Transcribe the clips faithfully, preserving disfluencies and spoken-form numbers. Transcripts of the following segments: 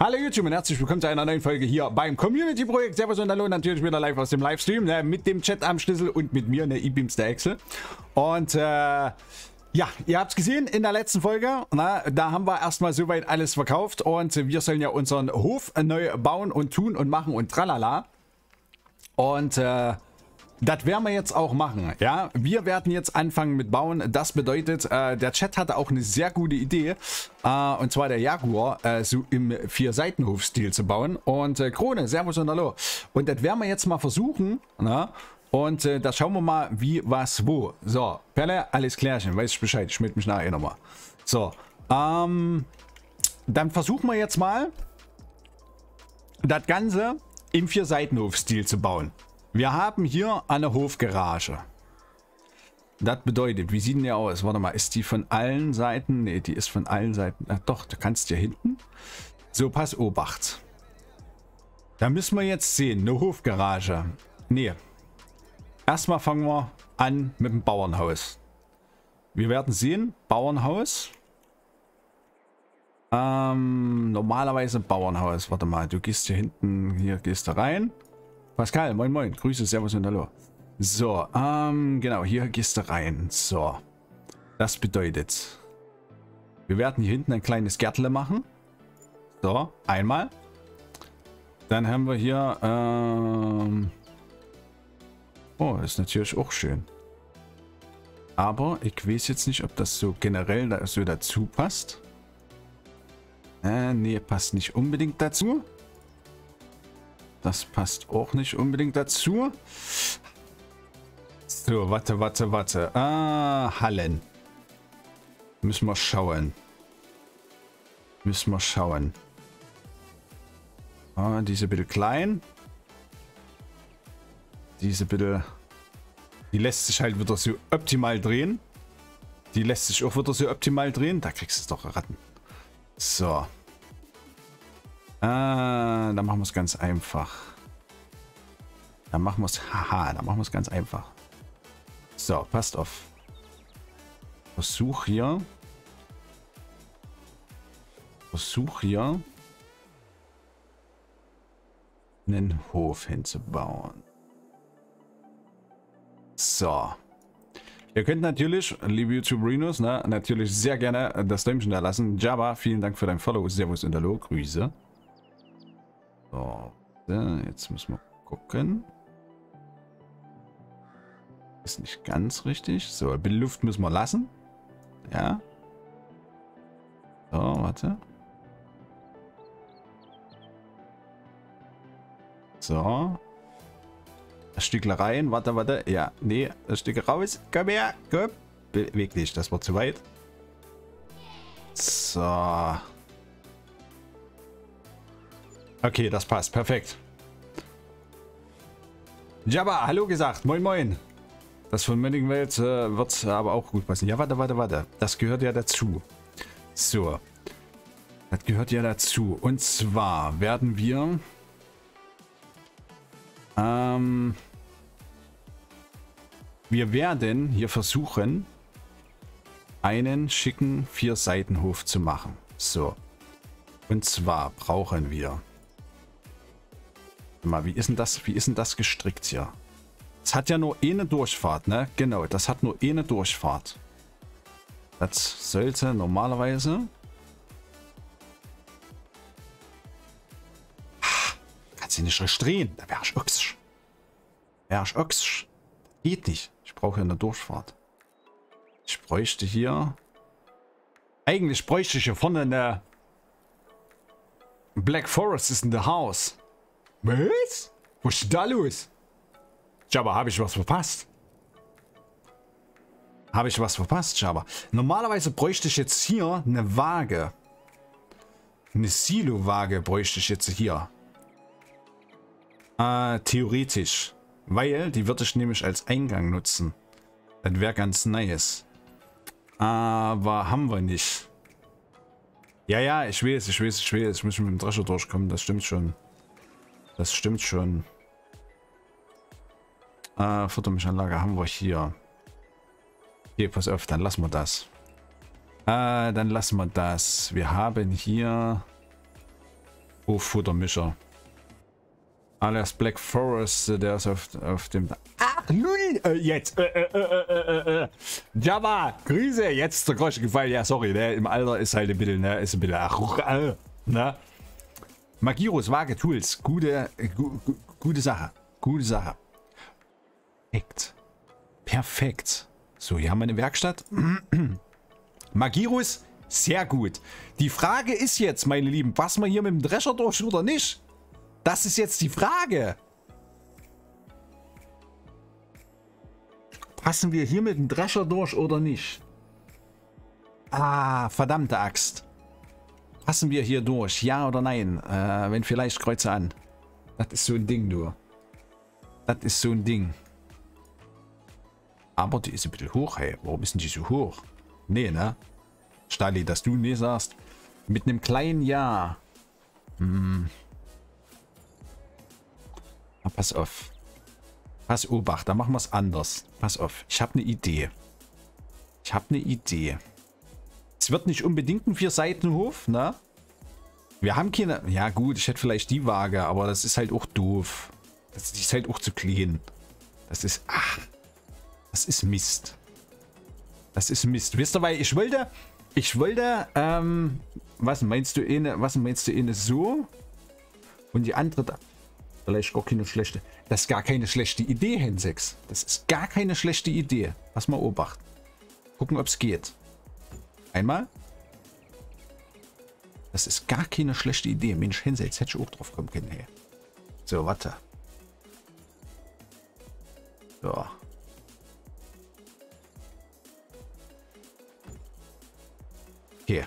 Hallo YouTube und herzlich willkommen zu einer neuen Folge hier beim Community-Projekt. Servus und hallo, natürlich wieder live aus dem Livestream, ne, mit dem Chat am Schlüssel und mit mir, ne, iBeams der Excel. Und äh, ja, ihr habt es gesehen in der letzten Folge, na, da haben wir erstmal soweit alles verkauft und wir sollen ja unseren Hof neu bauen und tun und machen und tralala. Und äh, das werden wir jetzt auch machen, ja. Wir werden jetzt anfangen mit Bauen. Das bedeutet, äh, der Chat hatte auch eine sehr gute Idee. Äh, und zwar der Jaguar äh, so im Vier-Seitenhof-Stil zu bauen. Und äh, Krone, servus und hallo. Und das werden wir jetzt mal versuchen, na? Und äh, da schauen wir mal, wie, was, wo. So, Perle, alles klärchen. Weiß ich Bescheid. Ich melde mich nachher nochmal. So, ähm, dann versuchen wir jetzt mal, das Ganze im Vier-Seitenhof-Stil zu bauen. Wir haben hier eine Hofgarage. Das bedeutet, wie sieht denn die aus? Warte mal, ist die von allen Seiten? Ne, die ist von allen Seiten. Ach doch, du kannst hier hinten. So, pass Obacht. Da müssen wir jetzt sehen, eine Hofgarage. Ne. Erstmal fangen wir an mit dem Bauernhaus. Wir werden sehen, Bauernhaus. Ähm, normalerweise Bauernhaus. Warte mal, du gehst hier hinten, hier gehst du rein. Pascal, moin moin, Grüße, servus und hallo. So, ähm, genau, hier gehst du rein. So, das bedeutet, wir werden hier hinten ein kleines Gärtle machen. So, einmal. Dann haben wir hier, ähm, oh, ist natürlich auch schön. Aber ich weiß jetzt nicht, ob das so generell so dazu passt. Äh, nee, passt nicht unbedingt dazu. Das passt auch nicht unbedingt dazu. So, warte, warte, warte. Ah, Hallen. Müssen wir schauen. Müssen wir schauen. Ah, diese bitte klein. Diese bitte. Die lässt sich halt wieder so optimal drehen. Die lässt sich auch wieder so optimal drehen. Da kriegst du es doch Ratten. So. Ah, da machen wir es ganz einfach. Da machen wir es. Haha, da machen wir es ganz einfach. So, passt auf. Versuch hier. Versuch hier. Einen Hof hinzubauen. So. Ihr könnt natürlich, liebe YouTuberinos, ne, natürlich sehr gerne das Däumchen da lassen. Jabba, vielen Dank für dein Follow. Servus und hallo. Grüße. So, jetzt müssen wir gucken. Ist nicht ganz richtig. So, ein bisschen Luft müssen wir lassen. Ja. So, warte. So. Stückle rein. Warte, warte. Ja, nee. Das Stück raus. Komm her. Komm. Beweg dich. Das war zu weit. So. Okay, das passt. Perfekt. Jabba, hallo gesagt. Moin, moin. Das von Mönningwelt äh, wird aber auch gut passen. Ja, warte, warte, warte. Das gehört ja dazu. So. Das gehört ja dazu. Und zwar werden wir... Ähm... Wir werden hier versuchen, einen schicken Vier-Seitenhof zu machen. So. Und zwar brauchen wir... Mal, wie ist denn das? Wie ist denn das gestrickt hier? Es hat ja nur eine Durchfahrt, ne? Genau, das hat nur eine Durchfahrt. Das sollte normalerweise. Ah, kannst du nicht richtig drehen? Da wäre ich ochsch. Wäre ich ochsch. Geht nicht. Ich brauche eine Durchfahrt. Ich bräuchte hier. Eigentlich bräuchte ich hier vorne eine. Black Forest ist in the house. Was? Was ist da los? Jabba, habe ich was verpasst? Habe ich was verpasst, Jabba? Normalerweise bräuchte ich jetzt hier eine Waage. Eine Silo-Waage bräuchte ich jetzt hier. Äh, theoretisch. Weil, die würde ich nämlich als Eingang nutzen. Das wäre ganz nice. Aber haben wir nicht. Ja, ja, ich weiß, ich weiß, ich weiß. Ich muss mit dem Drescher durchkommen, das stimmt schon. Das stimmt schon. Äh, Futtermischanlage haben wir hier. Okay, pass auf, dann lassen wir das. Äh, dann lassen wir das. Wir haben hier Hoffuttermischer. Alias Black Forest, der ist auf, auf dem... Ach, Lul! Äh, jetzt! Äh, äh, äh, äh, Java! Grüße! Jetzt ist der Grosch gefallen. Ja, sorry, ne? Im Alter ist halt ein bisschen, ne? Ist ein bisschen... Ach, äh, ne? Magirus, Waage, Tools. Gute, äh, gu, gu, gute Sache. Gute Sache. Perfekt. Perfekt. So, hier haben wir eine Werkstatt. Magirus, sehr gut. Die Frage ist jetzt, meine Lieben, was man hier mit dem Drescher durch oder nicht? Das ist jetzt die Frage. Passen wir hier mit dem Drescher durch oder nicht? Ah, verdammte Axt. Passen wir hier durch, ja oder nein? Äh, wenn vielleicht, kreuze an. Das ist so ein Ding, du. Das ist so ein Ding. Aber die ist ein bisschen hoch, hey. Warum ist denn die so hoch? Nee, ne? Stali, dass du nee sagst. Mit einem kleinen Ja. Hm. Pass auf. Pass Obacht, da machen wir es anders. Pass auf, ich habe eine Idee. Ich habe eine Idee. Es wird nicht unbedingt ein Vierseitenhof, ne? Wir haben keine... Ja gut, ich hätte vielleicht die Waage, aber das ist halt auch doof. Das ist halt auch zu clean. Das ist... Ach, das ist Mist. Das ist Mist. Wisst ihr, weil ich wollte... Ich wollte... Ähm, was meinst du eine... Was meinst du eine so? Und die andere... Da. Vielleicht gar keine schlechte. Das ist gar keine schlechte Idee, Hensex. Das ist gar keine schlechte Idee. Lass mal Obacht. Gucken, ob es geht. Einmal. Das ist gar keine schlechte Idee. Mensch, Hensex, hätte ich auch drauf kommen können. Hey. So, warte. So. Hier.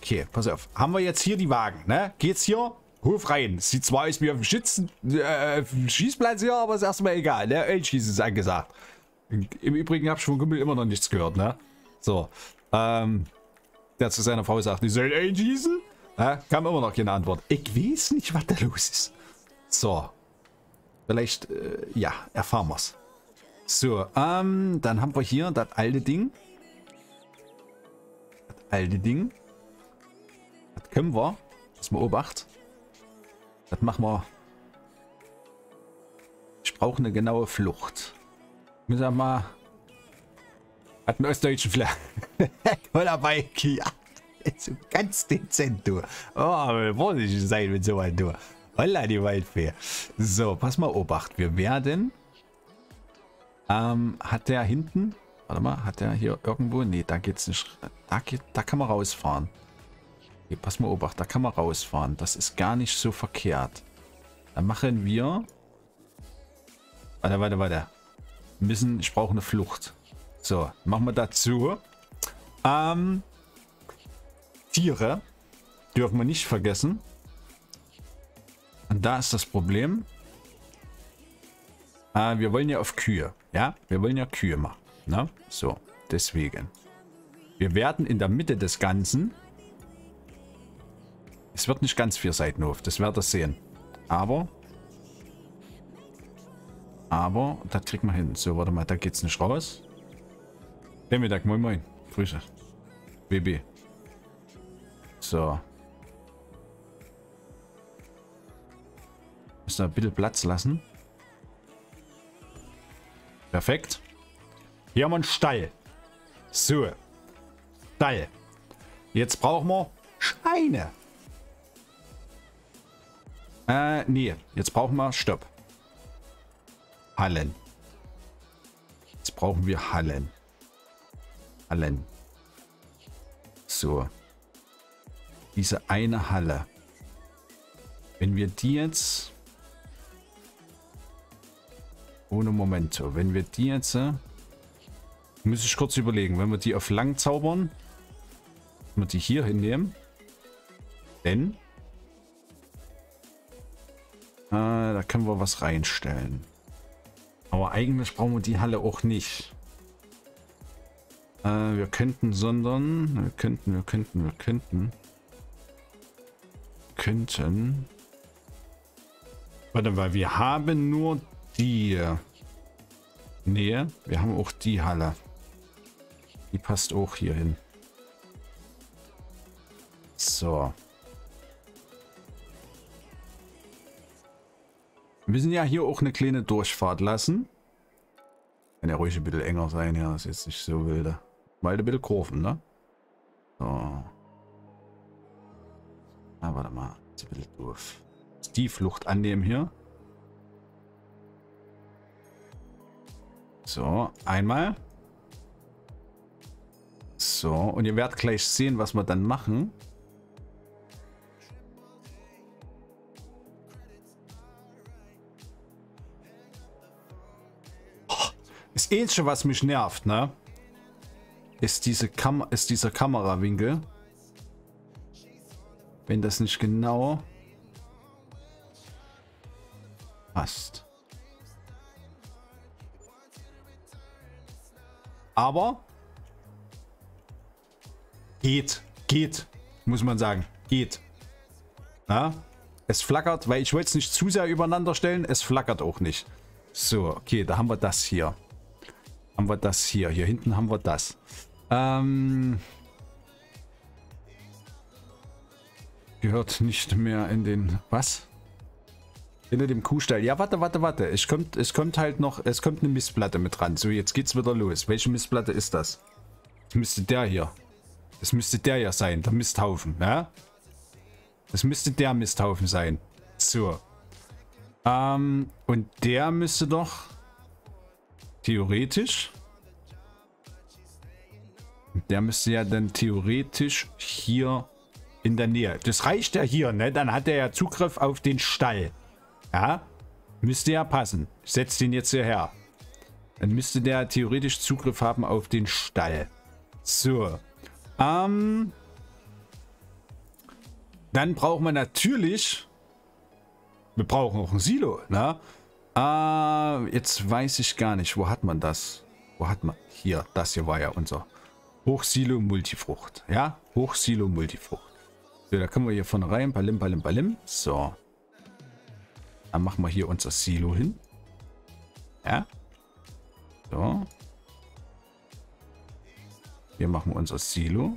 Okay, pass auf. Haben wir jetzt hier die Wagen, ne? Geht's hier? Hof rein. Sieht zwar aus wie auf dem Schützen, äh, Schießplatz hier, aber ist erstmal egal. Ne? Ölschießen ist angesagt. Im Übrigen habe ich von Kumpel immer noch nichts gehört. Ne? So. Ähm, der zu seiner Frau sagt, die sollen einschießen. Ja, kam immer noch keine Antwort. Ich weiß nicht, was da los ist. So. Vielleicht, äh, ja, erfahren wir es. So, ähm, dann haben wir hier das alte Ding. Das alte Ding. Das können wir. Das mal Obacht. Das machen wir. Ich brauche eine genaue Flucht. Müssen wir mal. Hat einen ostdeutschen Flagge. Dabei. Ja. So ganz dezent, du. Oh, vorsichtig sein mit so einem, du. Holla, die Waldfee. So, pass mal, Obacht. Wir werden. Ähm, hat der hinten. Warte mal, hat der hier irgendwo. Nee, da geht's nicht. Da, geht, da kann man rausfahren. Okay, pass mal, Obacht, da kann man rausfahren. Das ist gar nicht so verkehrt. Dann machen wir... Warte, warte, warte. Müssen, ich brauche eine Flucht. So, machen wir dazu. Ähm, Tiere dürfen wir nicht vergessen. Und da ist das Problem. Äh, wir wollen ja auf Kühe. Ja, wir wollen ja Kühe machen. Ne? So, deswegen. Wir werden in der Mitte des Ganzen... Es wird nicht ganz vier Seitenhof, das werdet ihr sehen. Aber. Aber, das kriegt man hin. So, warte mal, da geht's nicht raus. Den Mittag, moin moin. Grüße. B B. So. Müssen wir ein bisschen Platz lassen. Perfekt. Hier haben wir einen Stall. So. Stall. Jetzt brauchen wir Schweine. Äh, nee. Jetzt brauchen wir... Stopp. Hallen. Jetzt brauchen wir Hallen. Hallen. So. Diese eine Halle. Wenn wir die jetzt... Ohne Momento. Wenn wir die jetzt... Muss ich kurz überlegen. Wenn wir die auf lang zaubern... Wenn wir die hier hinnehmen... Denn... Da können wir was reinstellen. Aber eigentlich brauchen wir die Halle auch nicht. Äh, wir könnten, sondern... Wir könnten, wir könnten, wir könnten... Könnten... Warte mal, wir haben nur die... Nee, wir haben auch die Halle. Die passt auch hier hin. So. Wir müssen ja hier auch eine kleine Durchfahrt lassen. Kann ja ruhig ein bisschen enger sein, ja, ist jetzt nicht so wilde. Weil ein bisschen Kurven, ne? So. Ah, warte mal. Das ist ein bisschen doof. Ist die Flucht annehmen hier. So, einmal. So, und ihr werdet gleich sehen, was wir dann machen. Oh, ist eh schon, was mich nervt, ne? Ist, diese Kam ist dieser Kamerawinkel. Wenn das nicht genau passt. Aber geht, geht, muss man sagen, geht. Na? Es flackert, weil ich wollte es nicht zu sehr übereinander stellen, es flackert auch nicht. So, okay, da haben wir das hier. Haben wir das hier, hier hinten haben wir das. Ähm, gehört nicht mehr in den, was? Hinter dem Kuhstall. Ja, warte, warte, warte. Es kommt, es kommt halt noch, es kommt eine Mistplatte mit ran. So, jetzt geht's wieder los. Welche Mistplatte ist das? Das müsste der hier. Das müsste der ja sein, der Misthaufen, ne? Das müsste der Misthaufen sein. So. Ähm, und der müsste doch theoretisch. Der müsste ja dann theoretisch hier in der Nähe. Das reicht ja hier, ne? Dann hat er ja Zugriff auf den Stall. Ja, müsste ja passen. Ich setze den jetzt hierher. Dann müsste der theoretisch Zugriff haben auf den Stall. So. Ähm. Dann brauchen wir natürlich... Wir brauchen auch ein Silo, ne? Äh, jetzt weiß ich gar nicht. Wo hat man das? Wo hat man... Hier, das hier war ja unser Hochsilo Multifrucht. Ja, Hochsilo Multifrucht. So, da können wir hier von rein. Palim, palim, palim. So. Dann machen wir hier unser Silo hin. Ja. So. Hier machen wir unser Silo.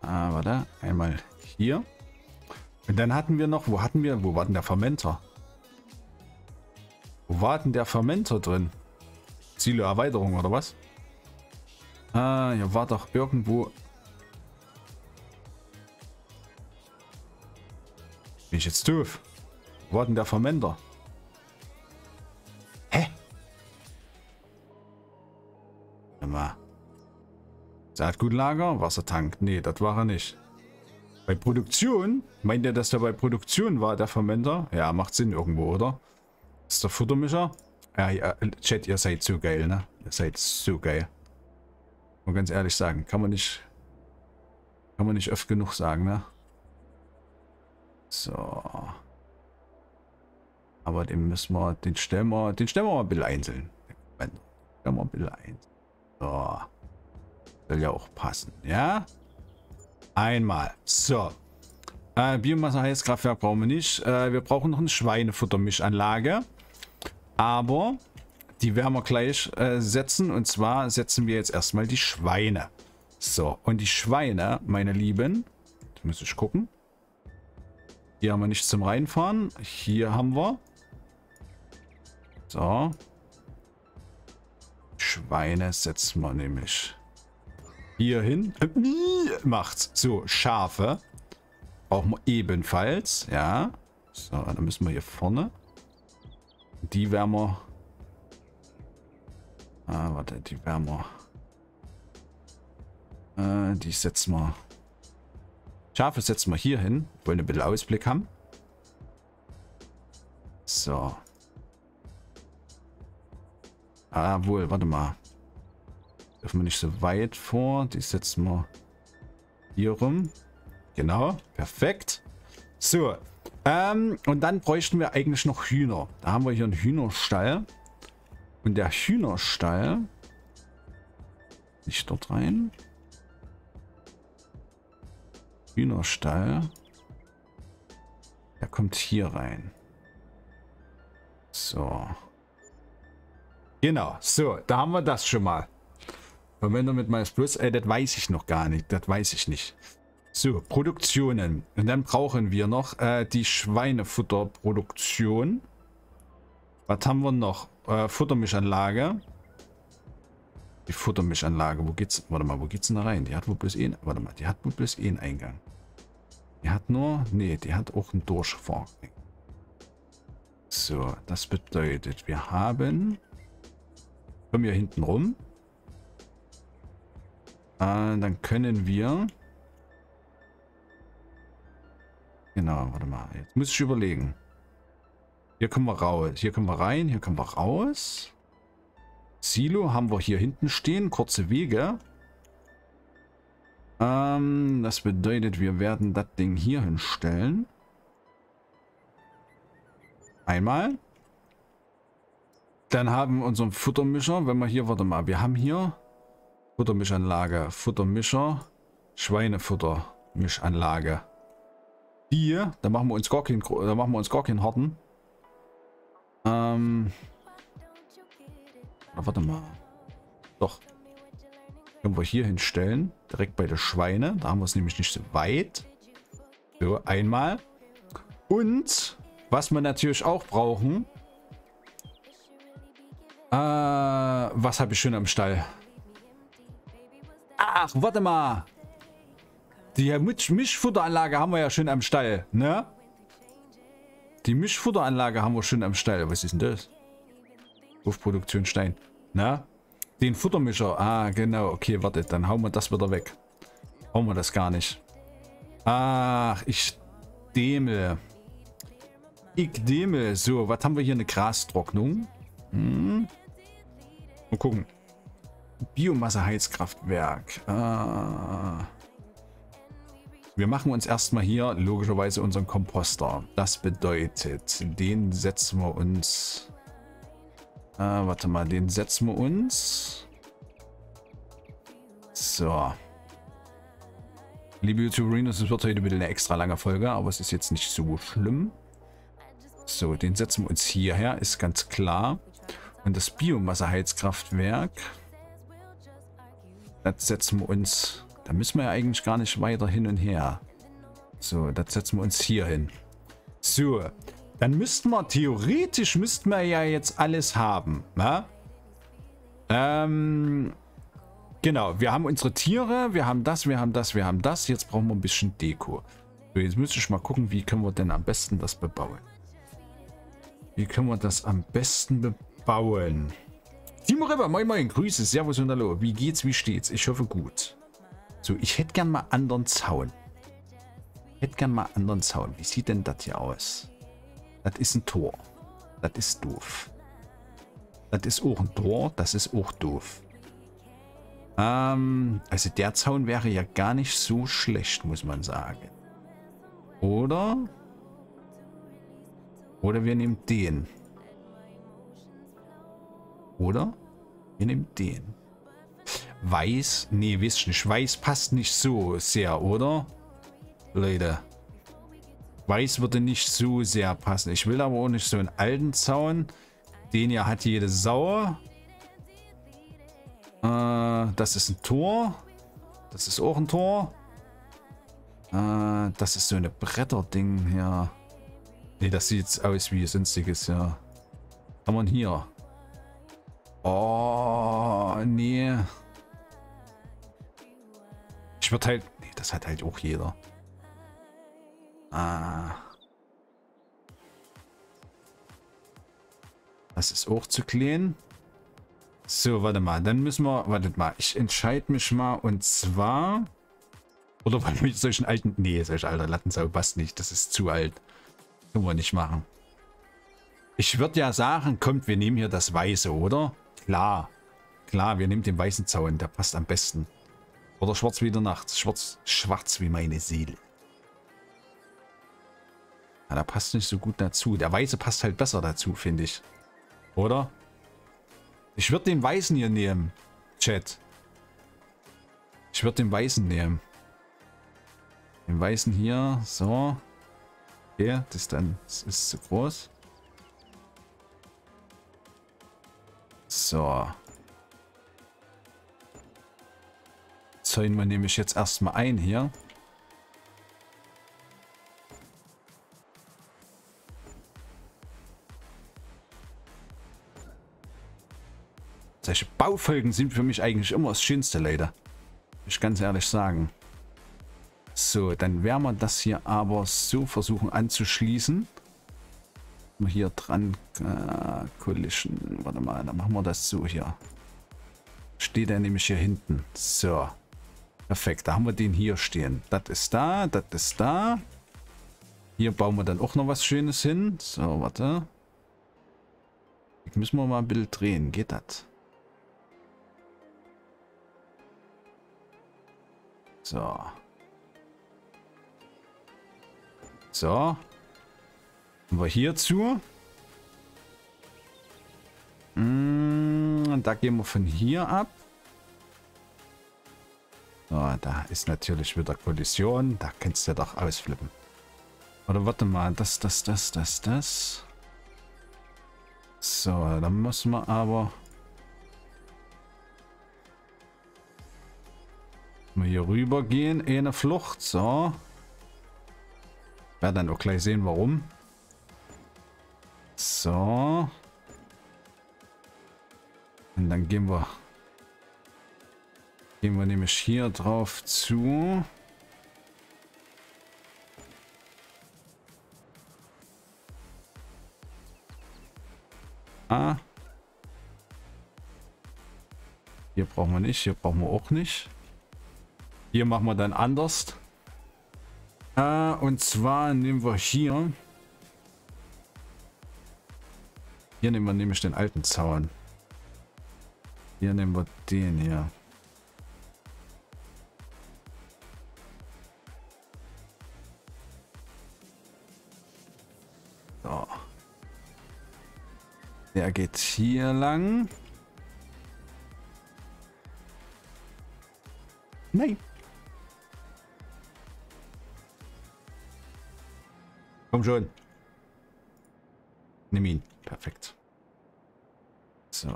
Ah, warte. Einmal hier. Und dann hatten wir noch, wo hatten wir, wo war denn der Fermenter? Wo war denn der Fermenter drin? Silo-Erweiterung oder was? Ah, hier war doch irgendwo... Bin ich jetzt doof? Wo war denn der Fermenter? Hä? Warte mal. Saatgutlager, Wassertank. Nee, das war er nicht. Bei Produktion? Meint ihr, dass der bei Produktion war, der Fermenter? Ja, macht Sinn irgendwo, oder? Ist der Futtermischer? Ja, ja, Chat, ihr seid so geil, ne? Ihr seid so geil. Muss ganz ehrlich sagen. Kann man nicht... Kann man nicht oft genug sagen, ne? So. Aber den müssen wir, den stellen wir, den stellen wir mal ein bisschen einzeln. Den stellen wir ein bisschen einzeln. So. Soll ja auch passen, ja? Einmal. So. Äh, Biomasse-Heizkraftwerk brauchen wir nicht. Äh, wir brauchen noch eine Schweinefuttermischanlage. Aber die werden wir gleich äh, setzen. Und zwar setzen wir jetzt erstmal die Schweine. So. Und die Schweine, meine Lieben, da muss ich gucken. Hier haben wir nichts zum Reinfahren. Hier haben wir. So. Schweine setzen wir nämlich hier hin. Macht's. So, Schafe brauchen wir ebenfalls. Ja. So, dann müssen wir hier vorne. Die werden wir. Ah, warte, die werden wir. Äh, die setzen wir. Schafe setzen wir hier hin. Wollen ein bisschen Ausblick haben. So. Ah, wohl, warte mal. Dürfen wir nicht so weit vor. Die setzen wir hier rum. Genau, perfekt. So. Ähm, und dann bräuchten wir eigentlich noch Hühner. Da haben wir hier einen Hühnerstall. Und der Hühnerstall. Nicht dort rein. Hühnerstall. Der kommt hier rein. So. Genau. So, da haben wir das schon mal. Moment mit Mais Plus. Äh, das weiß ich noch gar nicht. Das weiß ich nicht. So, Produktionen. Und dann brauchen wir noch äh, die Schweinefutterproduktion. Was haben wir noch? Äh, Futtermischanlage. Die Futtermischanlage. Wo geht's? Warte mal, wo geht's denn da rein? Die hat wohl bloß eh. Warte mal, die hat wohl bloß eh einen Eingang. Die hat nur. Nee, die hat auch einen Durchfahrt. So, das bedeutet, wir haben. Kommen wir hinten rum. Äh, dann können wir. Genau, warte mal. Jetzt muss ich überlegen. Hier kommen wir raus. Hier kommen wir rein. Hier kommen wir raus. Silo haben wir hier hinten stehen. Kurze Wege. Ähm, das bedeutet, wir werden das Ding hier hinstellen. Einmal. Dann haben wir unseren Futtermischer. Wenn wir hier, warte mal, wir haben hier Futtermischanlage, Futtermischer, Schweinefuttermischanlage. Die, da machen wir uns gar keinen, da machen wir uns gar keinen harten. Ähm. Na, warte mal. Doch. Können wir hier hinstellen. Direkt bei den Schweinen. Da haben wir es nämlich nicht so weit. So, einmal. Und was wir natürlich auch brauchen. Äh, was habe ich schon am Stall? Ach, warte mal. Die Mischfutteranlage haben wir ja schon am Stall, ne? Die Mischfutteranlage haben wir schon am Stall. Was ist denn das? Hofproduktion Stein, ne? Den Futtermischer. Ah, genau. Okay, warte. Dann hauen wir das wieder weg. Hauen wir das gar nicht. Ach, ich dämel. Ich dämel. So, was haben wir hier? Eine Grastrocknung. Hm. Mal gucken. Biomasse-Heizkraftwerk. Ah. Wir machen uns erstmal hier logischerweise unseren Komposter. Das bedeutet, den setzen wir uns. Äh, warte mal, den setzen wir uns. So. Liebe YouTuberinos, es wird heute wieder eine extra lange Folge, aber es ist jetzt nicht so schlimm. So, den setzen wir uns hierher, ist ganz klar. Und das Biomasseheizkraftwerk, das setzen wir uns, da müssen wir ja eigentlich gar nicht weiter hin und her. So, das setzen wir uns hier hin. So, dann müssten wir, theoretisch müssten wir ja jetzt alles haben. Na? Ähm, genau, wir haben unsere Tiere, wir haben das, wir haben das, wir haben das. Jetzt brauchen wir ein bisschen Deko. So, jetzt müsste ich mal gucken, wie können wir denn am besten das bebauen. Wie können wir das am besten bebauen? Timo Ripper, moin moin, Grüße, Servus und Hallo. Wie geht's, wie steht's? Ich hoffe gut. So, ich hätte gern mal anderen Zaun. Ich hätte gern mal anderen Zaun. Wie sieht denn das hier aus? Das ist ein Tor. Das ist doof. Das ist auch ein Tor. Das ist auch doof. Ähm, also der Zaun wäre ja gar nicht so schlecht, muss man sagen. Oder? Oder wir nehmen den. Oder? Wir nehmen den. Weiß? Nee, wisst ihr nicht. Weiß passt nicht so sehr, oder? Leute. Weiß würde nicht so sehr passen. Ich will aber auch nicht so einen alten Zaun. Den ja hat jede Sau. Äh, das ist ein Tor. Das ist auch ein Tor. Äh, das ist so eine Bretterding, ja. Nee, das sieht aus wie sonstiges, ja. Was haben wir denn hier? Oh, nee. Ich würde halt... Nee, das hat halt auch jeder. Ah. Das ist auch zu klein. So, warte mal. Dann müssen wir... Wartet mal. Ich entscheide mich mal. Und zwar... Oder wollen wir solchen alten... Nee, solch alter Lattensau passt nicht. Das ist zu alt. Können wir nicht machen. Ich würde ja sagen, kommt, wir nehmen hier das Weiße, oder? Klar. Klar, wir nehmen den weißen Zaun. Der passt am besten. Oder schwarz wie der Nacht. Schwarz, schwarz wie meine Seele. Ja, der passt nicht so gut dazu. Der Weiße passt halt besser dazu, finde ich. Oder? Ich würde den Weißen hier nehmen. Chat. Ich würde den Weißen nehmen. Den Weißen hier. So. Okay, das dann das ist zu groß. So. Zäunen wir nämlich jetzt erstmal ein hier. Solche Baufolgen sind für mich eigentlich immer das Schönste, Leute. Ich kann es ehrlich sagen. So, dann werden wir das hier aber so versuchen anzuschließen. Mal hier dran äh, Collision. Warte mal, dann machen wir das so hier. Steht er nämlich hier hinten. So. Perfekt, da haben wir den hier stehen. Das ist da, das ist da. Hier bauen wir dann auch noch was Schönes hin. So, warte. Jetzt müssen wir mal ein bisschen drehen. Geht das? So. So. Haben wir hier zu. Und da gehen wir von hier ab. Oh, da ist natürlich wieder Kollision. Da kannst du doch ausflippen. Oder warte mal. Das, das, das, das, das. So, dann müssen wir aber mal hier rüber gehen. Eine Flucht. So. Werden dann auch gleich sehen, warum. So. Und dann gehen wir. Gehen wir nämlich hier drauf zu. Ah. Hier brauchen wir nicht. Hier brauchen wir auch nicht. Hier machen wir dann anders. Ah, und zwar nehmen wir hier. Hier nehmen wir nämlich den alten Zaun. Hier nehmen wir den hier. Der geht hier lang. Nein. Komm schon. Nimm ihn. Perfekt. So.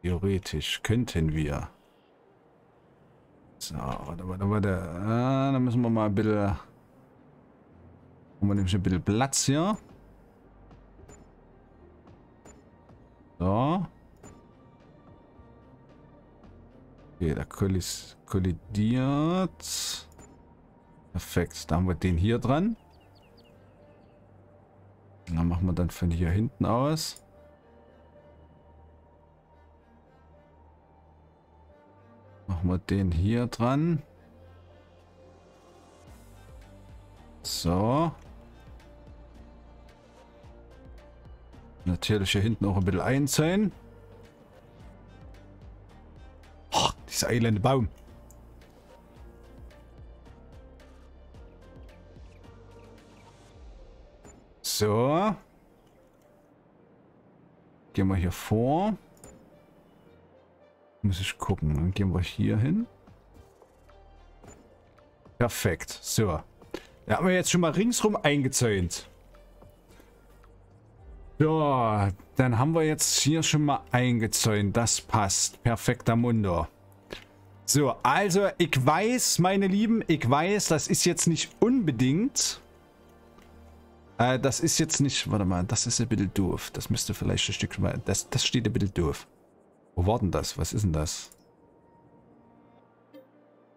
Theoretisch könnten wir. So. Warte, warte, warte. Ah, da müssen wir mal ein bisschen. Haben wir nämlich ein bisschen Platz hier. So. Okay, da kollidiert. Perfekt, da haben wir den hier dran. Dann machen wir dann von hier hinten aus. Machen wir den hier dran. So. Natürlich hier hinten auch ein bisschen einzäunen. Oh, dieser elende Baum. So. Gehen wir hier vor. Muss ich gucken. Dann gehen wir hier hin. Perfekt. So. Da haben wir jetzt schon mal ringsrum eingezäunt. Ja, dann haben wir jetzt hier schon mal eingezäunt. Das passt. Perfekter Mundo. So, also ich weiß, meine Lieben, ich weiß, das ist jetzt nicht unbedingt. Äh, das ist jetzt nicht, warte mal, das ist ein bisschen doof. Das müsste vielleicht ein Stück mal, das, das steht ein bisschen doof. Wo war denn das? Was ist denn das?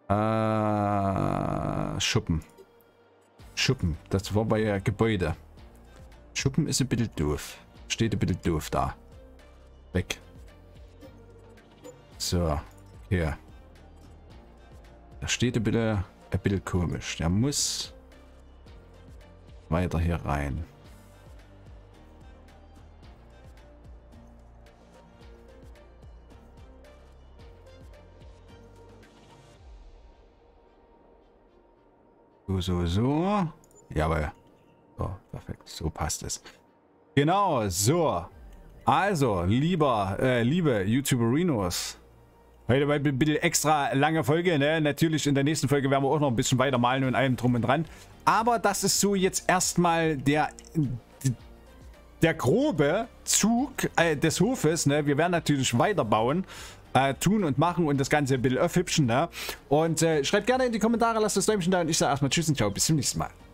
Äh, Schuppen. Schuppen, das war bei äh, Gebäude. Schuppen ist ein bisschen doof. Steht ein bisschen doof da. Weg. So. Hier. Da steht ein bisschen, ein bisschen komisch. Der muss weiter hier rein. So, so, so. Jawohl. Oh, perfekt, so passt es. Genau, so. Also, lieber, äh, liebe YouTuberinos. Heute war ein bisschen extra lange Folge, ne? Natürlich in der nächsten Folge werden wir auch noch ein bisschen weiter malen und allem drum und dran. Aber das ist so jetzt erstmal der, der grobe Zug äh, des Hofes, ne? Wir werden natürlich weiterbauen. Äh, tun und machen und das Ganze ein bisschen aufhübschen, ne? Und äh, schreibt gerne in die Kommentare, lasst das Däumchen da und ich sage erstmal Tschüss und Ciao, bis zum nächsten Mal.